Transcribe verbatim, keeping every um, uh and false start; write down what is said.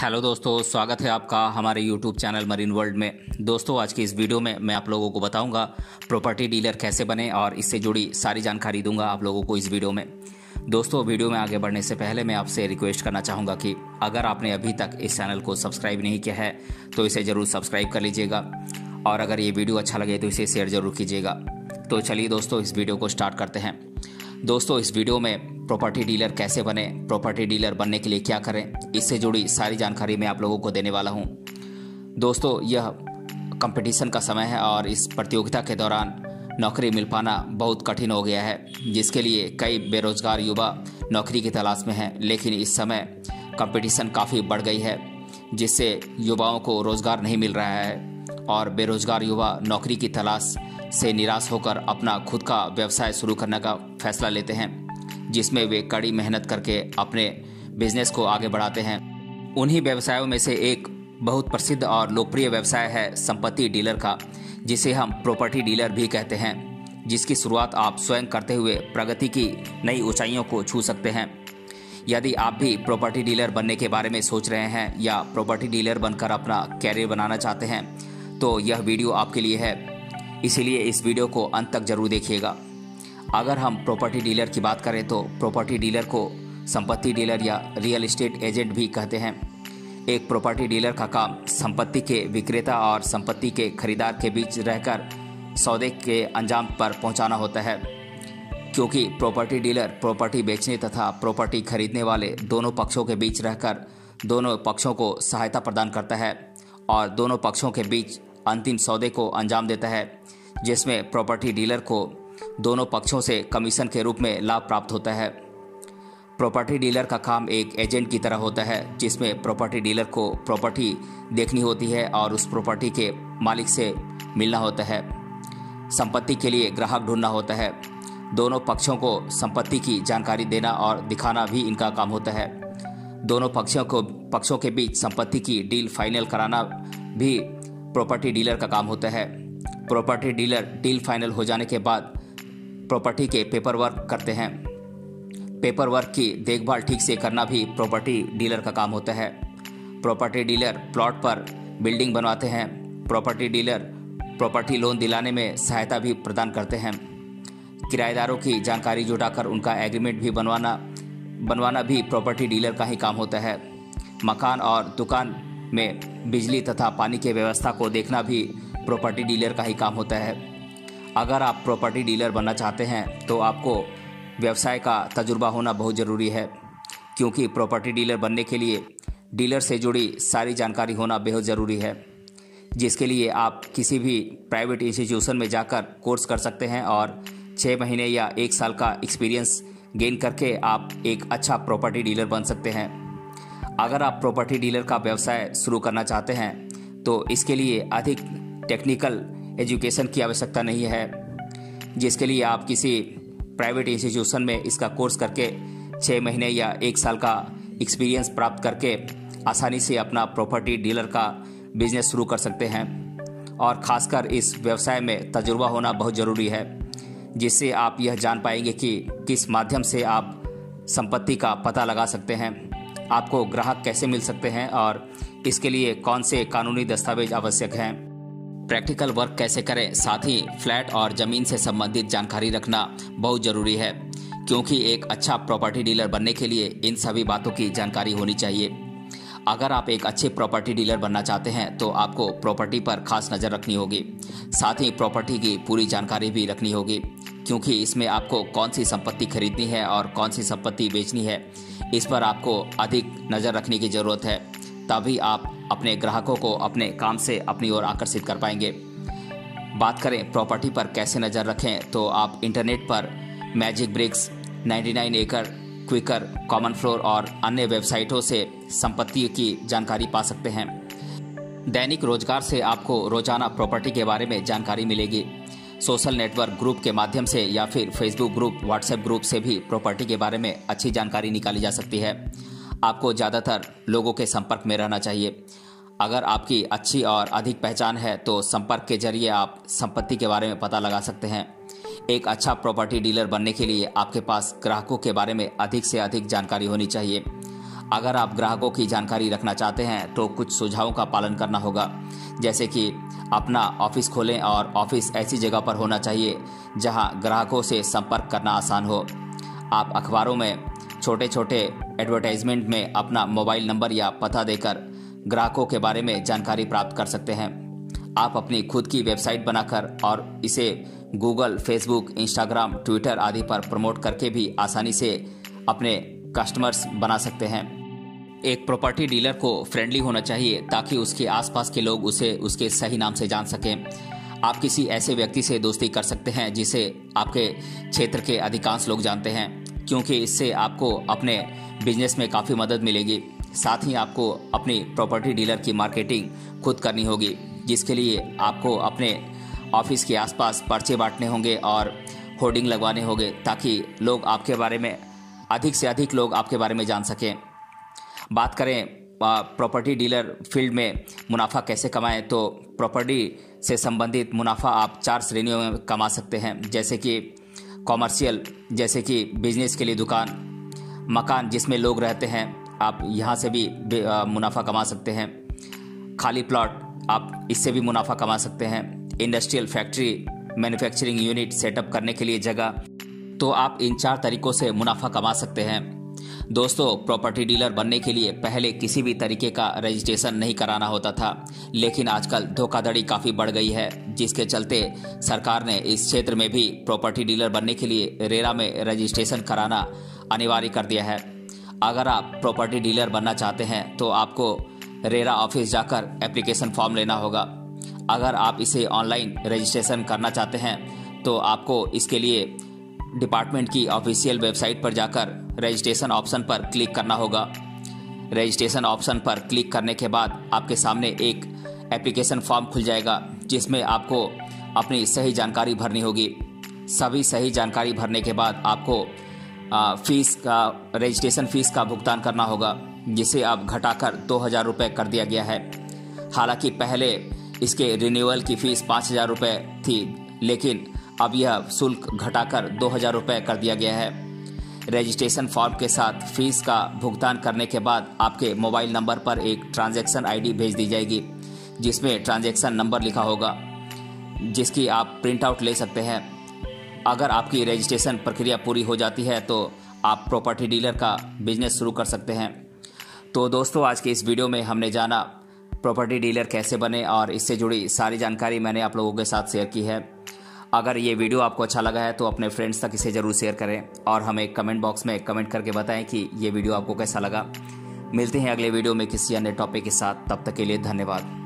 Hello दोस्तों, स्वागत है आपका हमारे यूट्यूब चैनल मरीन वर्ल्ड में। दोस्तों, आज की इस वीडियो में मैं आप लोगों को बताऊंगा प्रॉपर्टी डीलर कैसे बने और इससे जुड़ी सारी जानकारी दूंगा आप लोगों को इस वीडियो में। दोस्तों, वीडियो में आगे बढ़ने से पहले मैं आपसे रिक्वेस्ट करना चाहूँगा कि अगर आपने अभी तक इस चैनल को सब्सक्राइब नहीं किया है तो इसे ज़रूर सब्सक्राइब कर लीजिएगा और अगर ये वीडियो अच्छा लगे तो इसे शेयर ज़रूर कीजिएगा। तो चलिए दोस्तों, इस वीडियो को स्टार्ट करते हैं। दोस्तों, इस वीडियो में प्रॉपर्टी डीलर कैसे बने, प्रॉपर्टी डीलर बनने के लिए क्या करें, इससे जुड़ी सारी जानकारी मैं आप लोगों को देने वाला हूं। दोस्तों, यह कंपटीशन का समय है और इस प्रतियोगिता के दौरान नौकरी मिल पाना बहुत कठिन हो गया है, जिसके लिए कई बेरोजगार युवा नौकरी की तलाश में हैं। लेकिन इस समय कंपटीशन काफ़ी बढ़ गई है, जिससे युवाओं को रोज़गार नहीं मिल रहा है और बेरोजगार युवा नौकरी की तलाश से निराश होकर अपना खुद का व्यवसाय शुरू करने का फैसला लेते हैं, जिसमें वे कड़ी मेहनत करके अपने बिजनेस को आगे बढ़ाते हैं। उन्हीं व्यवसायों में से एक बहुत प्रसिद्ध और लोकप्रिय व्यवसाय है संपत्ति डीलर का, जिसे हम प्रॉपर्टी डीलर भी कहते हैं, जिसकी शुरुआत आप स्वयं करते हुए प्रगति की नई ऊंचाइयों को छू सकते हैं। यदि आप भी प्रॉपर्टी डीलर बनने के बारे में सोच रहे हैं या प्रॉपर्टी डीलर बनकर अपना कैरियर बनाना चाहते हैं तो यह वीडियो आपके लिए है, इसीलिए इस वीडियो को अंत तक जरूर देखिएगा। अगर हम प्रॉपर्टी डीलर की बात करें तो प्रॉपर्टी डीलर को संपत्ति डीलर या रियल एस्टेट एजेंट भी कहते हैं। एक प्रॉपर्टी डीलर का काम संपत्ति के विक्रेता और संपत्ति के खरीदार के बीच रहकर सौदे के अंजाम पर पहुंचाना होता है, क्योंकि प्रॉपर्टी डीलर प्रॉपर्टी बेचने तथा प्रॉपर्टी खरीदने वाले दोनों पक्षों के बीच रहकर दोनों पक्षों को सहायता प्रदान करता है और दोनों पक्षों के बीच अंतिम सौदे को अंजाम देता है, जिसमें प्रॉपर्टी डीलर को दोनों पक्षों से कमीशन के रूप में लाभ प्राप्त होता है। प्रॉपर्टी डीलर का काम एक एजेंट की तरह होता है, जिसमें प्रॉपर्टी डीलर को प्रॉपर्टी देखनी होती है और उस प्रॉपर्टी के मालिक से मिलना होता है, संपत्ति के लिए ग्राहक ढूंढना होता है, दोनों पक्षों को संपत्ति की जानकारी देना और दिखाना भी इनका काम होता है, दोनों पक्षों को पक्षों के बीच संपत्ति की डील फाइनल कराना भी प्रॉपर्टी डीलर का काम होता है। प्रॉपर्टी डीलर डील फाइनल हो जाने के बाद प्रॉपर्टी के पेपर वर्क करते हैं। पेपर वर्क की देखभाल ठीक से करना भी प्रॉपर्टी डीलर का काम होता है। प्रॉपर्टी डीलर प्लॉट पर बिल्डिंग बनवाते हैं। प्रॉपर्टी डीलर प्रॉपर्टी लोन दिलाने में सहायता भी प्रदान करते हैं। किराएदारों की जानकारी जुटाकर उनका एग्रीमेंट भी बनवाना बनवाना भी प्रॉपर्टी डीलर का ही काम होता है। मकान और दुकान में बिजली तथा पानी की व्यवस्था को देखना भी प्रॉपर्टी डीलर का ही काम होता है। अगर आप प्रॉपर्टी डीलर बनना चाहते हैं तो आपको व्यवसाय का तजुर्बा होना बहुत ज़रूरी है, क्योंकि प्रॉपर्टी डीलर बनने के लिए डीलर से जुड़ी सारी जानकारी होना बेहद ज़रूरी है, जिसके लिए आप किसी भी प्राइवेट इंस्टीट्यूशन में जाकर कोर्स कर सकते हैं और छः महीने या एक साल का एक्सपीरियंस गेन करके आप एक अच्छा प्रॉपर्टी डीलर बन सकते हैं। अगर आप प्रॉपर्टी डीलर का व्यवसाय शुरू करना चाहते हैं तो इसके लिए अधिक टेक्निकल एजुकेशन की आवश्यकता नहीं है, जिसके लिए आप किसी प्राइवेट इंस्टीट्यूशन में इसका कोर्स करके छः महीने या एक साल का एक्सपीरियंस प्राप्त करके आसानी से अपना प्रॉपर्टी डीलर का बिजनेस शुरू कर सकते हैं। और ख़ासकर इस व्यवसाय में तजुर्बा होना बहुत ज़रूरी है, जिससे आप यह जान पाएंगे कि किस माध्यम से आप संपत्ति का पता लगा सकते हैं, आपको ग्राहक कैसे मिल सकते हैं और इसके लिए कौन से कानूनी दस्तावेज आवश्यक हैं, प्रैक्टिकल वर्क कैसे करें। साथ ही फ्लैट और ज़मीन से संबंधित जानकारी रखना बहुत ज़रूरी है, क्योंकि एक अच्छा प्रॉपर्टी डीलर बनने के लिए इन सभी बातों की जानकारी होनी चाहिए। अगर आप एक अच्छे प्रॉपर्टी डीलर बनना चाहते हैं तो आपको प्रॉपर्टी पर खास नज़र रखनी होगी, साथ ही प्रॉपर्टी की पूरी जानकारी भी रखनी होगी, क्योंकि इसमें आपको कौन सी संपत्ति खरीदनी है और कौन सी संपत्ति बेचनी है, इस पर आपको अधिक नज़र रखने की ज़रूरत है, तभी आप अपने ग्राहकों को अपने काम से अपनी ओर आकर्षित कर पाएंगे। बात करें प्रॉपर्टी पर कैसे नज़र रखें तो आप इंटरनेट पर मैजिक ब्रिक्स, निन्यानवे एकड़, क्विकर, कॉमन फ्लोर और अन्य वेबसाइटों से संपत्ति की जानकारी पा सकते हैं। दैनिक रोजगार से आपको रोजाना प्रॉपर्टी के बारे में जानकारी मिलेगी। सोशल नेटवर्क ग्रुप के माध्यम से या फिर फेसबुक ग्रुप, व्हाट्सएप ग्रुप से भी प्रॉपर्टी के बारे में अच्छी जानकारी निकाली जा सकती है। आपको ज़्यादातर लोगों के संपर्क में रहना चाहिए। अगर आपकी अच्छी और अधिक पहचान है तो संपर्क के जरिए आप संपत्ति के बारे में पता लगा सकते हैं। एक अच्छा प्रॉपर्टी डीलर बनने के लिए आपके पास ग्राहकों के बारे में अधिक से अधिक जानकारी होनी चाहिए। अगर आप ग्राहकों की जानकारी रखना चाहते हैं तो कुछ सुझावों का पालन करना होगा, जैसे कि अपना ऑफिस खोलें और ऑफिस ऐसी जगह पर होना चाहिए जहां ग्राहकों से संपर्क करना आसान हो। आप अखबारों में छोटे छोटे एडवर्टाइजमेंट में अपना मोबाइल नंबर या पता देकर ग्राहकों के बारे में जानकारी प्राप्त कर सकते हैं। आप अपनी खुद की वेबसाइट बनाकर और इसे गूगल, फेसबुक, इंस्टाग्राम, ट्विटर आदि पर प्रमोट करके भी आसानी से अपने कस्टमर्स बना सकते हैं। एक प्रॉपर्टी डीलर को फ्रेंडली होना चाहिए ताकि उसके आसपास के लोग उसे उसके सही नाम से जान सकें। आप किसी ऐसे व्यक्ति से दोस्ती कर सकते हैं जिसे आपके क्षेत्र के अधिकांश लोग जानते हैं, क्योंकि इससे आपको अपने बिजनेस में काफ़ी मदद मिलेगी। साथ ही आपको अपनी प्रॉपर्टी डीलर की मार्केटिंग खुद करनी होगी, जिसके लिए आपको अपने ऑफिस के आसपास पर्चे बांटने होंगे और होर्डिंग लगवाने होंगे ताकि लोग आपके बारे में अधिक से अधिक लोग आपके बारे में जान सकें। बात करें प्रॉपर्टी डीलर फील्ड में मुनाफा कैसे कमाएं, तो प्रॉपर्टी से संबंधित मुनाफा आप चार श्रेणियों में कमा सकते हैं, जैसे कि कॉमर्शियल, जैसे कि बिजनेस के लिए दुकान, मकान जिसमें लोग रहते हैं, आप यहाँ से भी मुनाफा कमा सकते हैं, खाली प्लॉट, आप इससे भी मुनाफा कमा सकते हैं, industrial factory, manufacturing unit setup करने के लिए जगह। तो आप इन चार तरीकों से मुनाफा कमा सकते हैं। दोस्तों, प्रॉपर्टी डीलर बनने के लिए पहले किसी भी तरीके का रजिस्ट्रेशन नहीं कराना होता था, लेकिन आजकल धोखाधड़ी काफ़ी बढ़ गई है, जिसके चलते सरकार ने इस क्षेत्र में भी प्रॉपर्टी डीलर बनने के लिए रेरा में रजिस्ट्रेशन कराना अनिवार्य कर दिया है। अगर आप प्रॉपर्टी डीलर बनना चाहते हैं तो आपको रेरा ऑफिस जाकर एप्लीकेशन फॉर्म लेना होगा। अगर आप इसे ऑनलाइन रजिस्ट्रेशन करना चाहते हैं तो आपको इसके लिए डिपार्टमेंट की ऑफिशियल वेबसाइट पर जाकर रजिस्ट्रेशन ऑप्शन पर क्लिक करना होगा। रजिस्ट्रेशन ऑप्शन पर क्लिक करने के बाद आपके सामने एक एप्लीकेशन फॉर्म खुल जाएगा, जिसमें आपको अपनी सही जानकारी भरनी होगी। सभी सही जानकारी भरने के बाद आपको फीस का रजिस्ट्रेशन फ़ीस का भुगतान करना होगा, जिसे अब घटाकर दो हज़ार रुपये कर दिया गया है। हालांकि पहले इसके रिन्यूअल की फ़ीस पाँच हज़ार रुपये थी, लेकिन अब यह शुल्क घटाकर दो हज़ार रुपये कर दिया गया है। रजिस्ट्रेशन फॉर्म के साथ फीस का भुगतान करने के बाद आपके मोबाइल नंबर पर एक ट्रांजैक्शन आईडी भेज दी जाएगी, जिसमें ट्रांजैक्शन नंबर लिखा होगा, जिसकी आप प्रिंट आउट ले सकते हैं। अगर आपकी रजिस्ट्रेशन प्रक्रिया पूरी हो जाती है तो आप प्रॉपर्टी डीलर का बिजनेस शुरू कर सकते हैं। तो दोस्तों, आज के इस वीडियो में हमने जाना प्रॉपर्टी डीलर कैसे बने, और इससे जुड़ी सारी जानकारी मैंने आप लोगों के साथ शेयर की है। अगर ये वीडियो आपको अच्छा लगा है तो अपने फ्रेंड्स तक इसे ज़रूर शेयर करें और हमें कमेंट बॉक्स में कमेंट करके बताएं कि ये वीडियो आपको कैसा लगा। मिलते हैं अगले वीडियो में किसी अन्य टॉपिक के साथ, तब तक के लिए धन्यवाद।